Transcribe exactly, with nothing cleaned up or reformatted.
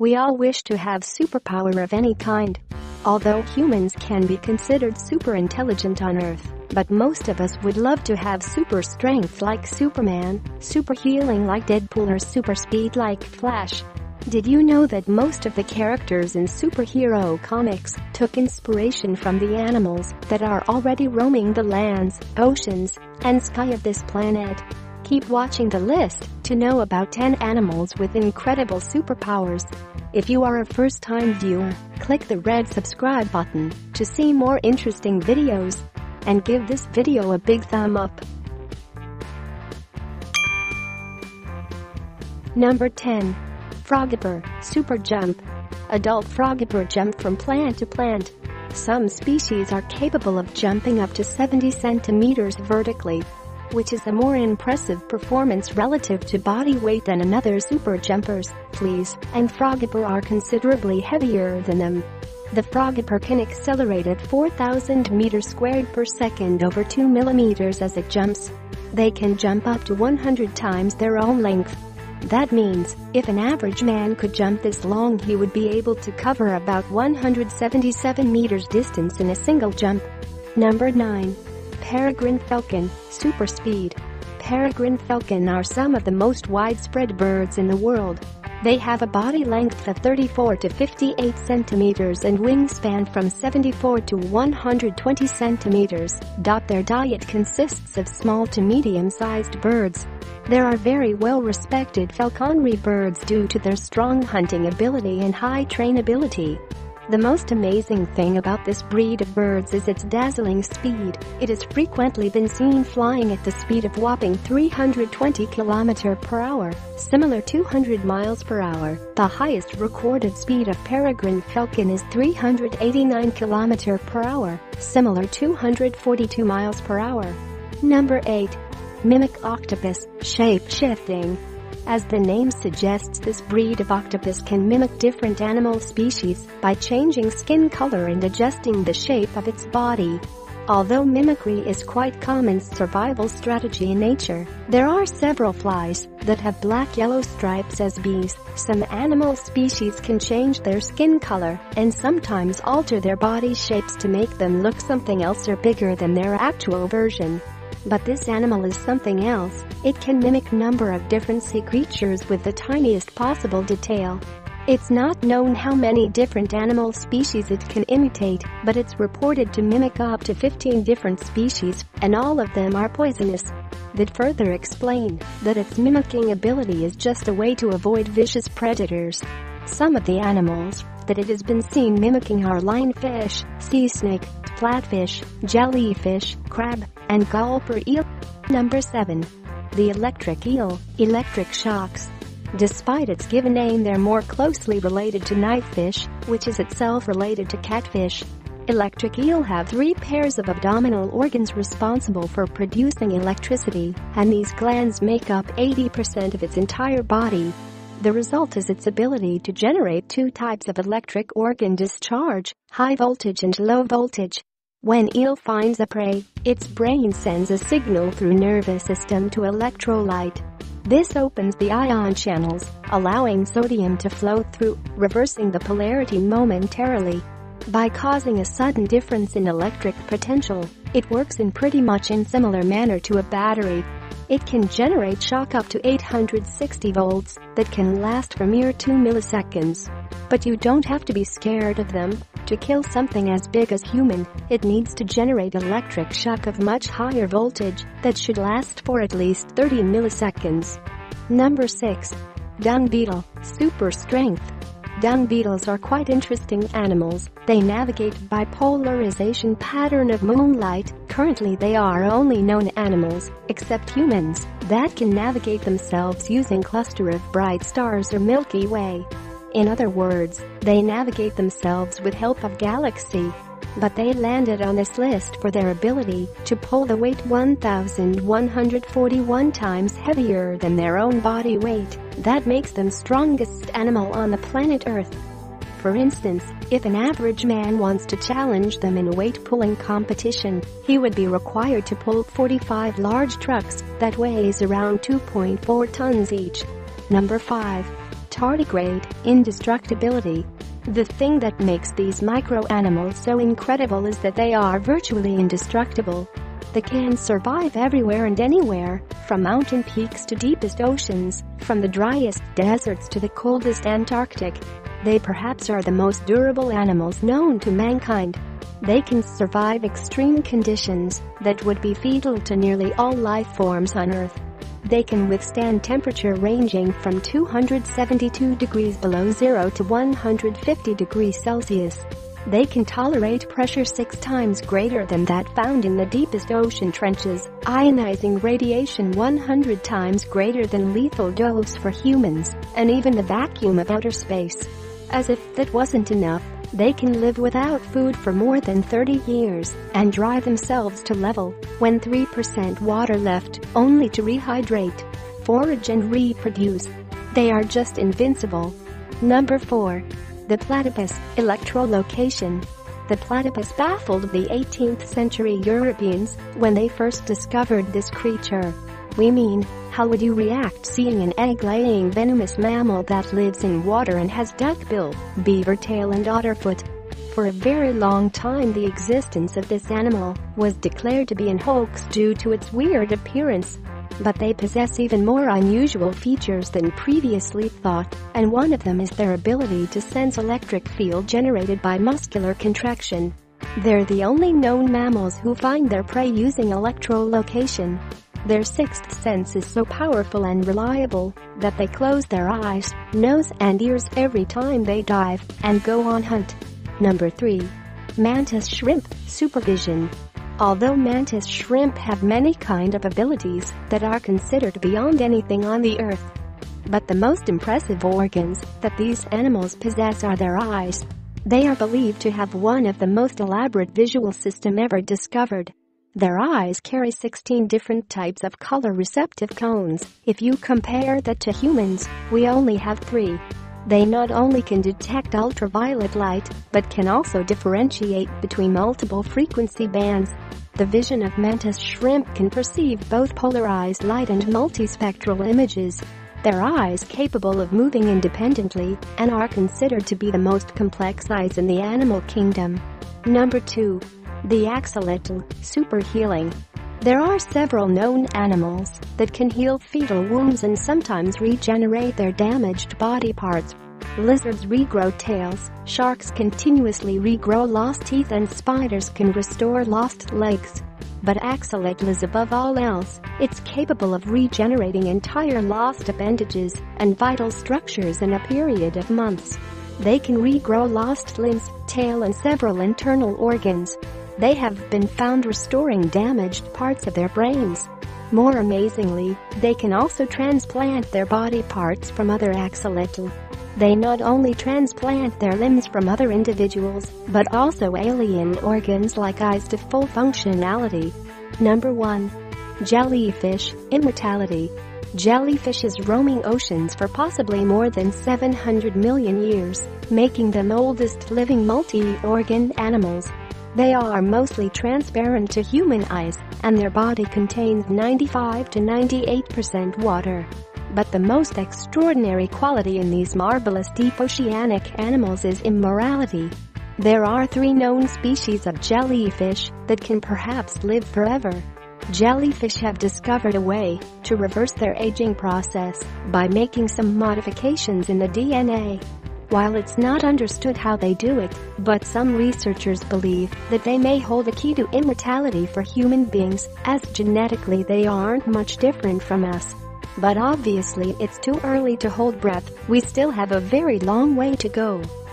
We all wish to have superpower of any kind. Although humans can be considered super intelligent on Earth, but most of us would love to have super strength like Superman, super healing like Deadpool, or super speed like Flash. Did you know that most of the characters in superhero comics took inspiration from the animals that are already roaming the lands, oceans, and sky of this planet? Keep watching the list to know about ten animals with incredible superpowers. If you are a first-time viewer, click the red subscribe button to see more interesting videos. And give this video a big thumb up. Number ten. Frogger, super jump. Adult Frogger jump from plant to plant. Some species are capable of jumping up to seventy centimeters vertically, which is a more impressive performance relative to body weight than another super jumpers. Fleas and Frogger are considerably heavier than them. The Frogger can accelerate at four thousand meters squared per second over two millimeters as it jumps. They can jump up to one hundred times their own length. That means, if an average man could jump this long, he would be able to cover about one hundred seventy-seven meters distance in a single jump. Number nine. Peregrine Falcon, super speed. Peregrine falcon are some of the most widespread birds in the world. They have a body length of thirty-four to fifty-eight centimeters and wingspan from seventy-four to one hundred twenty centimeters. Their diet consists of small to medium-sized birds. There are very well-respected falconry birds due to their strong hunting ability and high trainability. The most amazing thing about this breed of birds is its dazzling speed. It has frequently been seen flying at the speed of whopping three hundred twenty kilometers per hour, similar to two hundred miles per hour. The highest recorded speed of peregrine falcon is three hundred eighty-nine kilometers per hour, similar to two hundred forty-two miles per hour. Number eight. Mimic octopus, shape-shifting. As the name suggests, this breed of octopus can mimic different animal species by changing skin color and adjusting the shape of its body. Although mimicry is quite common survival strategy in nature, there are several flies that have black-yellow stripes as bees. Some animal species can change their skin color and sometimes alter their body shapes to make them look something else or bigger than their actual version. But this animal is something else. It can mimic number of different sea creatures with the tiniest possible detail. It's not known how many different animal species it can imitate, but it's reported to mimic up to fifteen different species, and all of them are poisonous. That further explain that its mimicking ability is just a way to avoid vicious predators. Some of the animals that it has been seen mimicking are lionfish, sea snake, flatfish, jellyfish, crab, and gulper eel. Number seven. The electric eel, electric shocks. Despite its given name, they're more closely related to knifefish, which is itself related to catfish. Electric eel have three pairs of abdominal organs responsible for producing electricity, and these glands make up eighty percent of its entire body. The result is its ability to generate two types of electric organ discharge, high voltage and low voltage. When eel finds a prey, its brain sends a signal through nervous system to electrolyte. This opens the ion channels, allowing sodium to flow through, reversing the polarity momentarily. By causing a sudden difference in electric potential, it works in pretty much in similar manner to a battery. It can generate shock up to eight hundred sixty volts that can last for mere two milliseconds. But you don't have to be scared of them. To kill something as big as human, it needs to generate electric shock of much higher voltage that should last for at least thirty milliseconds. Number six. Dung beetle, super strength. Dung beetles are quite interesting animals. They navigate by polarization pattern of moonlight. Currently they are only known animals, except humans, that can navigate themselves using cluster of bright stars or Milky Way. In other words, they navigate themselves with help of galaxy. But they landed on this list for their ability to pull the weight one thousand one hundred forty-one times heavier than their own body weight. That makes them strongest animal on the planet Earth. For instance, if an average man wants to challenge them in a weight-pulling competition, he would be required to pull forty-five large trucks that weighs around two point four tons each. Number five. tardigrade, indestructibility. The thing that makes these micro-animals so incredible is that they are virtually indestructible. They can survive everywhere and anywhere, from mountain peaks to deepest oceans, from the driest deserts to the coldest Antarctic. They perhaps are the most durable animals known to mankind. They can survive extreme conditions that would be fatal to nearly all life forms on Earth. They can withstand temperature ranging from two hundred seventy-two degrees below zero to one hundred fifty degrees Celsius. They can tolerate pressure six times greater than that found in the deepest ocean trenches, ionizing radiation one hundred times greater than lethal dose for humans, and even the vacuum of outer space. As if that wasn't enough, they can live without food for more than thirty years and dry themselves to level, when three percent water left, only to rehydrate, forage and reproduce. They are just invincible. Number four. The platypus, electrolocation. The platypus baffled the eighteenth century Europeans when they first discovered this creature. We mean, how would you react seeing an egg-laying venomous mammal that lives in water and has duckbill, beaver tail and otterfoot? For a very long time the existence of this animal was declared to be an hoax due to its weird appearance. But they possess even more unusual features than previously thought, and one of them is their ability to sense electric field generated by muscular contraction. They're the only known mammals who find their prey using electrolocation. Their sixth sense is so powerful and reliable that they close their eyes, nose and ears every time they dive and go on hunt. Number three. Mantis shrimp, supervision. Although mantis shrimp have many kind of abilities that are considered beyond anything on the earth, but the most impressive organs that these animals possess are their eyes. They are believed to have one of the most elaborate visual system ever discovered. Their eyes carry sixteen different types of color receptive cones. If you compare that to humans, we only have three. They not only can detect ultraviolet light, but can also differentiate between multiple frequency bands. The vision of mantis shrimp can perceive both polarized light and multispectral images. Their eyes capable of moving independently and are considered to be the most complex eyes in the animal kingdom. Number two. The axolotl, super healing. There are several known animals that can heal fetal wounds and sometimes regenerate their damaged body parts. Lizards regrow tails, sharks continuously regrow lost teeth, and spiders can restore lost legs. But axolotl is above all else. It's capable of regenerating entire lost appendages and vital structures in a period of months. They can regrow lost limbs, tail and several internal organs. They have been found restoring damaged parts of their brains. More amazingly, they can also transplant their body parts from other axolotl. They not only transplant their limbs from other individuals, but also alien organs like eyes to full functionality. Number one. Jellyfish, immortality. Jellyfish is roaming oceans for possibly more than seven hundred million years, making them oldest living multi-organ animals. They are mostly transparent to human eyes, and their body contains ninety-five to ninety-eight percent water. But the most extraordinary quality in these marvelous deep oceanic animals is immortality. There are three known species of jellyfish that can perhaps live forever. Jellyfish have discovered a way to reverse their aging process by making some modifications in the D N A. While it's not understood how they do it, but some researchers believe that they may hold a key to immortality for human beings, as genetically they aren't much different from us. But obviously it's too early to hold breath, we still have a very long way to go.